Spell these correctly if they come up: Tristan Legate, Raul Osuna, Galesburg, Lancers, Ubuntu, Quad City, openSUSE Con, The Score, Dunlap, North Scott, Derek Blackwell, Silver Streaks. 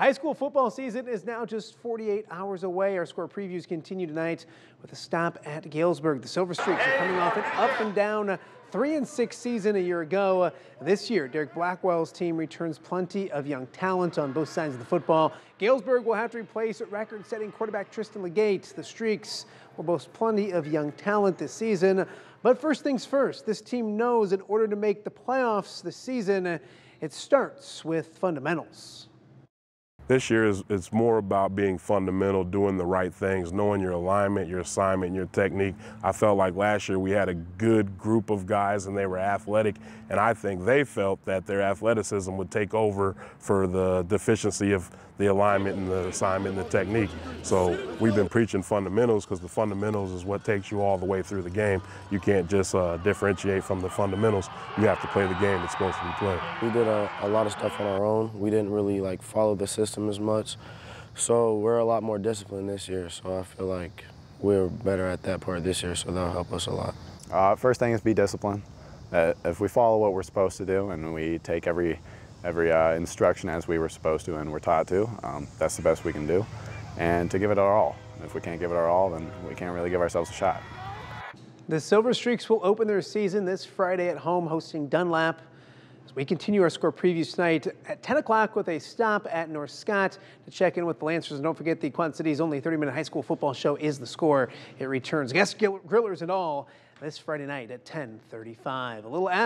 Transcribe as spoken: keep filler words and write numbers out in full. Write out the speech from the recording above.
High school football season is now just forty-eight hours away. Our score previews continue tonight with a stop at Galesburg. The Silver Streaks are coming off an up and down three and six season a year ago. This year, Derek Blackwell's team returns plenty of young talent on both sides of the football. Galesburg will have to replace record-setting quarterback Tristan Legate. The Streaks will boast plenty of young talent this season. But first things first, this team knows in order to make the playoffs this season, it starts with fundamentals. This year, is, it's more about being fundamental, doing the right things, knowing your alignment, your assignment, your technique. I felt like last year we had a good group of guys and they were athletic, and I think they felt that their athleticism would take over for the deficiency of the alignment and the assignment and the technique. So we've been preaching fundamentals because the fundamentals is what takes you all the way through the game. You can't just uh, differentiate from the fundamentals. You have to play the game that's supposed to be played. We did a, a lot of stuff on our own. We didn't really like follow the system as much, so we're a lot more disciplined this year, so I feel like we're better at that part this year, so that'll help us a lot. Uh, first thing is be disciplined. Uh, if we follow what we're supposed to do and we take every every uh, instruction as we were supposed to and we're taught to, um, that's the best we can do, and to give it our all. If we can't give it our all, then we can't really give ourselves a shot. The Silver Streaks will open their season this Friday at home hosting Dunlap. So we continue our score previews tonight at ten o'clock with a stop at North Scott to check in with the Lancers. And don't forget, the Quad City's only thirty-minute high school football show is The Score. It returns, guest grillers and all, this Friday night at ten thirty-five. A little after.